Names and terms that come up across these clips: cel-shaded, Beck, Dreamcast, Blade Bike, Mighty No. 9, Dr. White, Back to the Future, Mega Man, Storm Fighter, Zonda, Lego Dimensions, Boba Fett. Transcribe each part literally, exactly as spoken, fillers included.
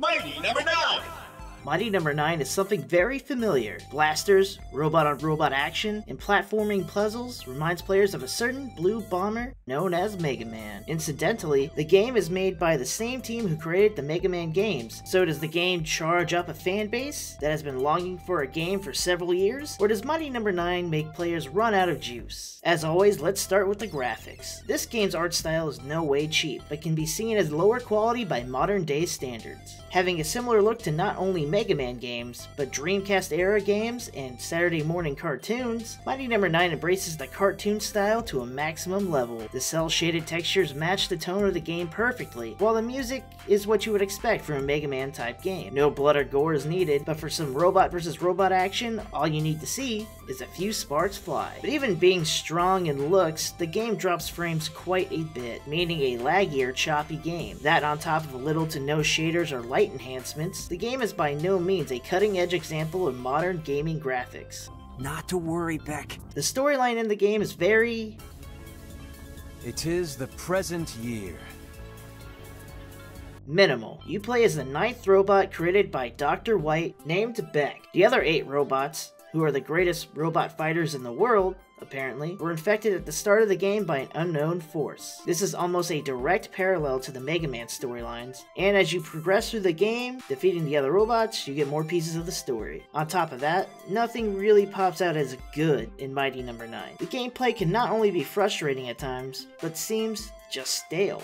Mighty Number nine! Mighty Number nine is something very familiar. Blasters, robot-on-robot action, and platforming puzzles reminds players of a certain blue bomber known as Mega Man. Incidentally, the game is made by the same team who created the Mega Man games. So does the game charge up a fan base that has been longing for a game for several years? Or does Mighty Number nine make players run out of juice? As always, let's start with the graphics. This game's art style is no way cheap, but can be seen as lower quality by modern-day standards. Having a similar look to not only Mega Man games, but Dreamcast era games and Saturday morning cartoons, Mighty Number nine embraces the cartoon style to a maximum level. The cel-shaded textures match the tone of the game perfectly, while the music is what you would expect from a Mega Man type game. No blood or gore is needed, but for some robot versus robot action, all you need to see is a few sparks fly. But even being strong in looks, the game drops frames quite a bit, meaning a laggy or choppy game. That on top of little to no shaders or light enhancements, the game is by no means a cutting-edge example of modern gaming graphics. Not to worry, Beck. The storyline in the game is very... It is the present year. Minimal. You play as the ninth robot created by Doctor White, named Beck. The other eight robots, who are the greatest robot fighters in the world, apparently, were infected at the start of the game by an unknown force. This is almost a direct parallel to the Mega Man storylines, and as you progress through the game, defeating the other robots, you get more pieces of the story. On top of that, nothing really pops out as good in Mighty Number nine. The gameplay can not only be frustrating at times, but seems just stale.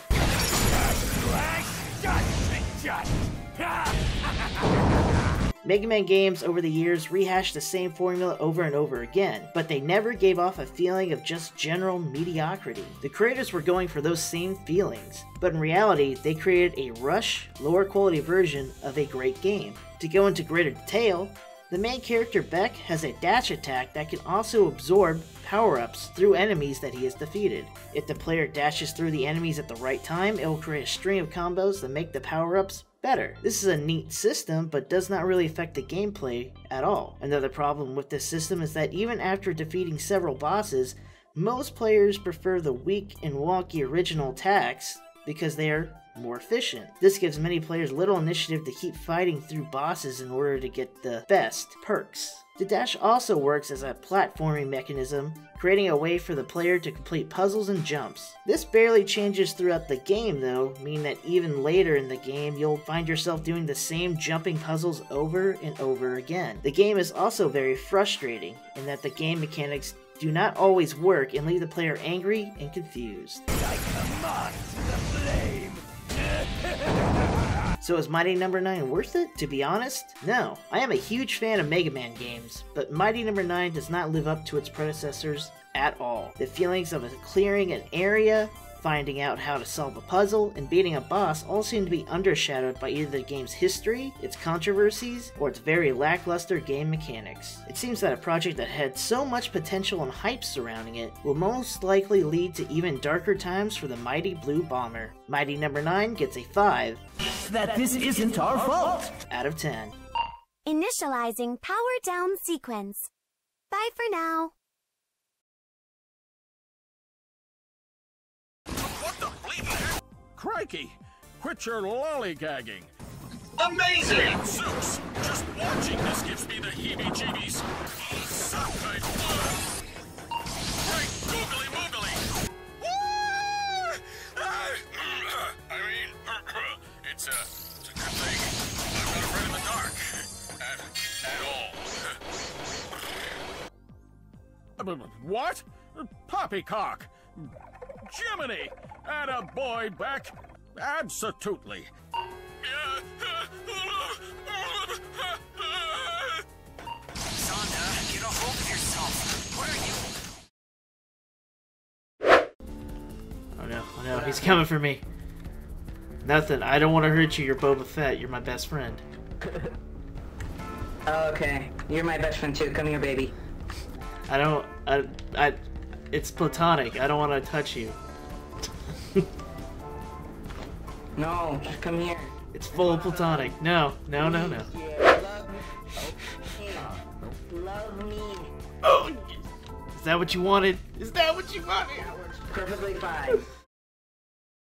Mega Man games over the years rehashed the same formula over and over again, but they never gave off a feeling of just general mediocrity. The creators were going for those same feelings, but in reality, they created a rush, lower quality version of a great game. To go into greater detail, the main character Beck has a dash attack that can also absorb power-ups through enemies that he has defeated. If the player dashes through the enemies at the right time, it will create a string of combos that make the power-ups better. This is a neat system, but does not really affect the gameplay at all. Another problem with this system is that even after defeating several bosses, most players prefer the weak and wonky original attacks because they are more efficient. This gives many players little initiative to keep fighting through bosses in order to get the best perks. The dash also works as a platforming mechanism, creating a way for the player to complete puzzles and jumps. This barely changes throughout the game though, meaning that even later in the game you'll find yourself doing the same jumping puzzles over and over again. The game is also very frustrating in that the game mechanics do not always work and leave the player angry and confused. Like a moth to the flame. So is Mighty Number nine worth it? To be honest, no. I am a huge fan of Mega Man games, but Mighty Number nine does not live up to its predecessors at all. The feelings of clearing an area, finding out how to solve a puzzle, and beating a boss all seem to be undershadowed by either the game's history, its controversies, or its very lackluster game mechanics. It seems that a project that had so much potential and hype surrounding it will most likely lead to even darker times for the mighty blue bomber. Mighty Number nine gets a five. That this isn't our fault! Out of ten. Initializing power down sequence. Bye for now. What the bleep? Crikey! Quit your lollygagging! Amazing! Zeus! Just watching this gives me the heebie-jeebies. Oh, suck my blood! Right, googly-moogly! Woo! I mean, It's a, it's a good thing I'm not afraid of the dark, at, at all. What? Poppycock! Jiminy! Attaboy, Beck! Absolutely. Zonda, get a hold of yourself. Where are you? Oh no, oh no, he's coming for me. Nothing. I don't want to hurt you. You're Boba Fett. You're my best friend. Okay. You're my best friend too. Come here, baby. I don't... I... I... It's platonic. I don't want to touch you. No. Just come here. It's full platonic. No. No, no, no. Yeah, love me. Oh, love me. Oh! Is that what you wanted? Is that what you wanted? That works perfectly fine.